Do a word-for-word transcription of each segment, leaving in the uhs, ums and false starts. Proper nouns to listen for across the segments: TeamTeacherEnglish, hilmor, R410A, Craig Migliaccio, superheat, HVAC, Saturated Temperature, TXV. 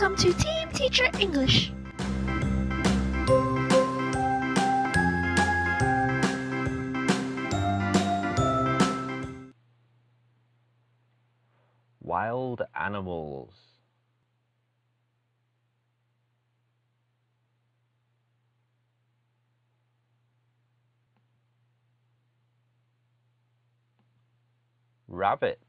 Welcome to Team Teacher English. Wild animals. Rabbit.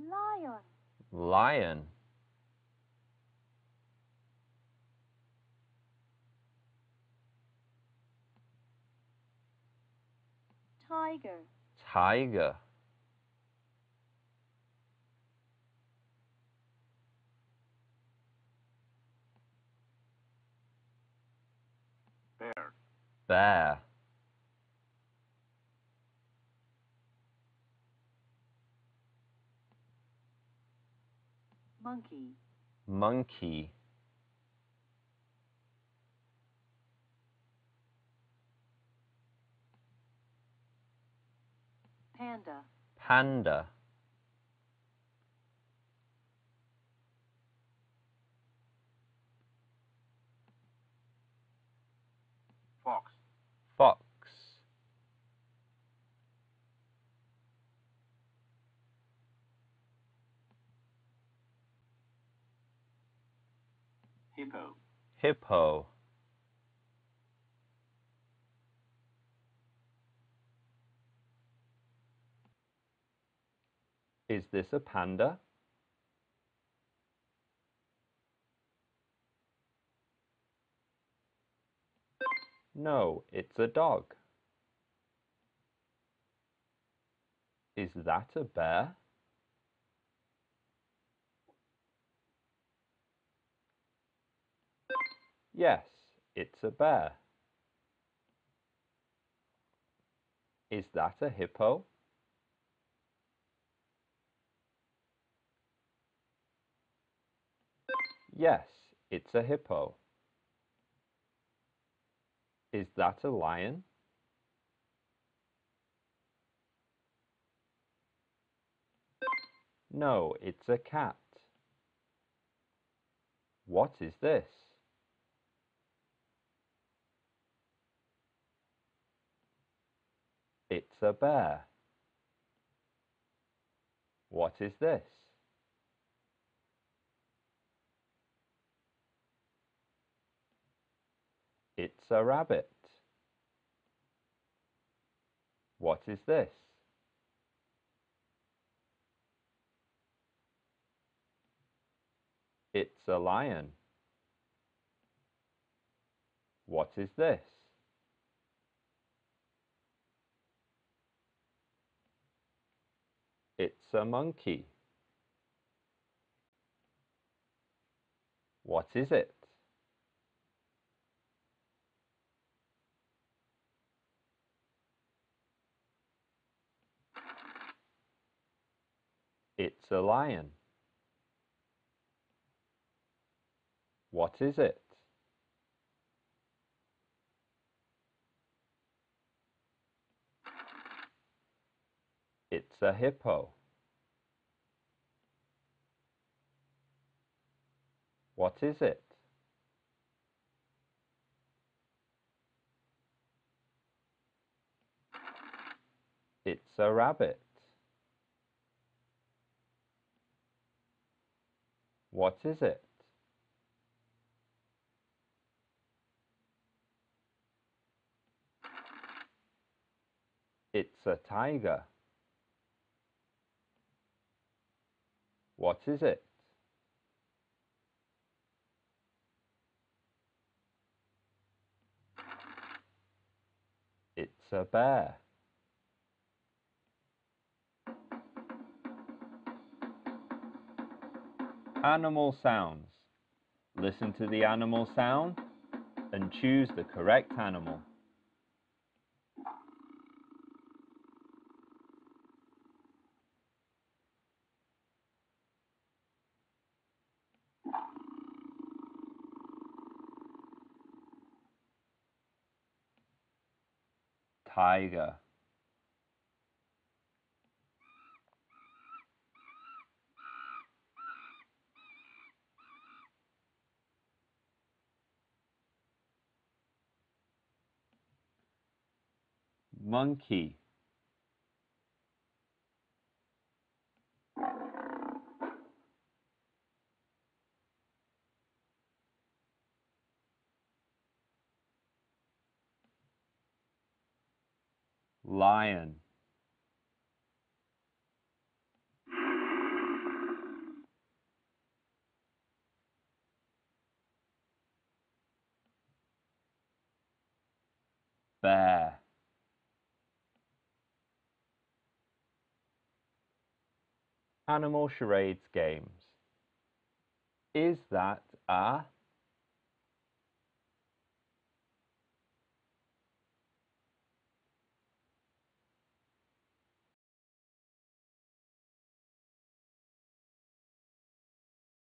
Lion. Lion. Tiger. Tiger. Bear. Bear. Monkey. Monkey. Panda. Panda. Fox. Fox. Hippo. Hippo. Is this a panda? No, it's a dog. Is that a bear? Yes, it's a bear. Is that a hippo? Yes, it's a hippo. Is that a lion? No, it's a cat. What is this? It's a bear. What is this? It's a rabbit. What is this? It's a lion. What is this? It's a monkey. What is it? It's a lion. What is it? It's a hippo. What is it? It's a rabbit. What is it? It's a tiger. What is it? It's a bear. Animal sounds. Listen to the animal sound and choose the correct animal. tiger. Monkey. Lion. Bear. Animal charades games. Is that a